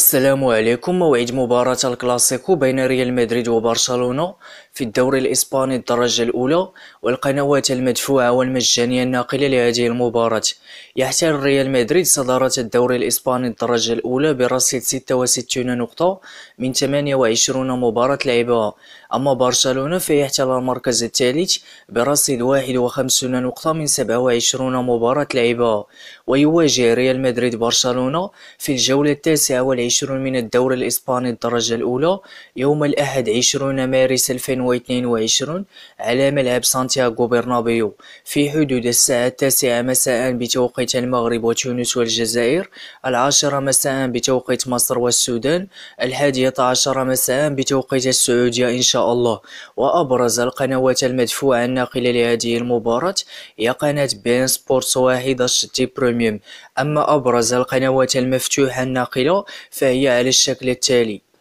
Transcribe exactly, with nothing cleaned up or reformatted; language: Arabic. السلام عليكم. موعد مباراة الكلاسيكو بين ريال مدريد وبرشلونة في الدوري الإسباني الدرجة الأولى والقنوات المدفوعة والمجانية الناقلة لهذه المباراة. يحتل ريال مدريد صدارة الدوري الإسباني الدرجة الأولى برصيد ستة وستين نقطة من ثمانية وعشرين مباراة لعبها، أما برشلونة فيحتل المركز الثالث برصيد واحد وخمسين نقطة من سبعة وعشرين مباراة لعبها. ويواجه ريال مدريد برشلونة في الجولة التاسعة والعشرون من الدوري الإسباني الدرجة الأولى يوم الأحد عشرين مارس ألفين واثنين وعشرين على ملعب سانتياغو برنابيو في حدود الساعة التاسعة مساء بتوقيت المغرب وتونس والجزائر، العاشرة مساء بتوقيت مصر والسودان، الحادية عشرة مساء بتوقيت السعودية إن شاء الله. وأبرز القنوات المدفوعة الناقلة لهذه المباراة هي قناة بين سبورتس واحد دي بريميوم. أما أبرز القنوات المفتوحة الناقلة فهي على الشكل التالي.